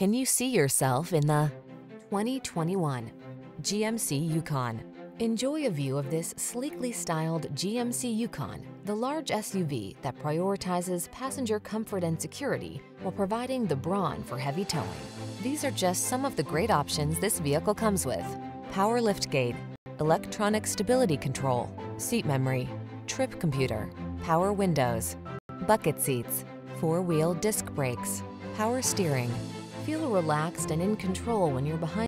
Can you see yourself in the 2021 GMC Yukon? Enjoy a view of this sleekly styled GMC Yukon, the large SUV that prioritizes passenger comfort and security while providing the brawn for heavy towing. These are just some of the great options this vehicle comes with: power liftgate, electronic stability control, seat memory, trip computer, power windows, bucket seats, four-wheel disc brakes, power steering. Feel relaxed and in control when you're behind